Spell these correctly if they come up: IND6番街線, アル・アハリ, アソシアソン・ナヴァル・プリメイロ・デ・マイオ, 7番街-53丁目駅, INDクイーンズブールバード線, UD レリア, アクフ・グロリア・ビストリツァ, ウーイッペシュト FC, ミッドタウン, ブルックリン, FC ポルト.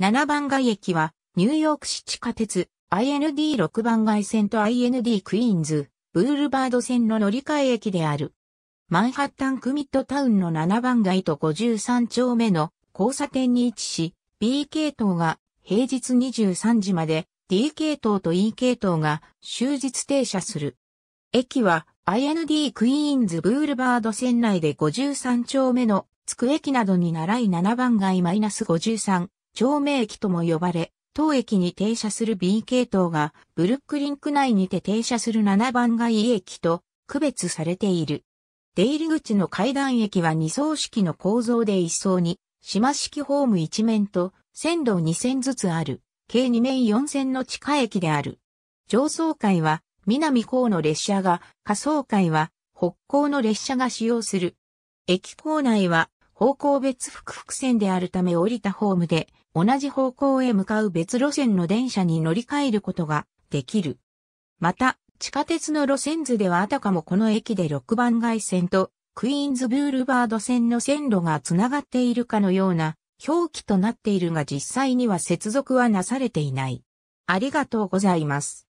7番街駅は、ニューヨーク市地下鉄、IND6 番街線と IND クイーンズ、ブールバード線の乗り換え駅である。マンハッタン区ミッドタウンの7番街と53丁目の交差点に位置し、B 系統が平日23時まで、D 系統と E 系統が終日停車する。駅は IND クイーンズブールバード線内で53丁目のつく駅などに倣い7番街 -53 丁目駅とも呼ばれ、当駅に停車する B 系統がブルックリン区内にて停車する7番街駅と区別されている。出入り口の階段駅は2層式の構造で1層に島式ホーム1面と線路2線ずつある。計2面4線の地下駅である。上層階は南高の列車が、下層階は北高の列車が使用する。駅構内は方向別複線であるため降りたホームで同じ方向へ向かう別路線の電車に乗り換えることができる。また、地下鉄の路線図ではあたかもこの駅で6番街線とクイーンズブールバード線の線路がつながっているかのような表記となっているが実際には接続はなされていない。ありがとうございます。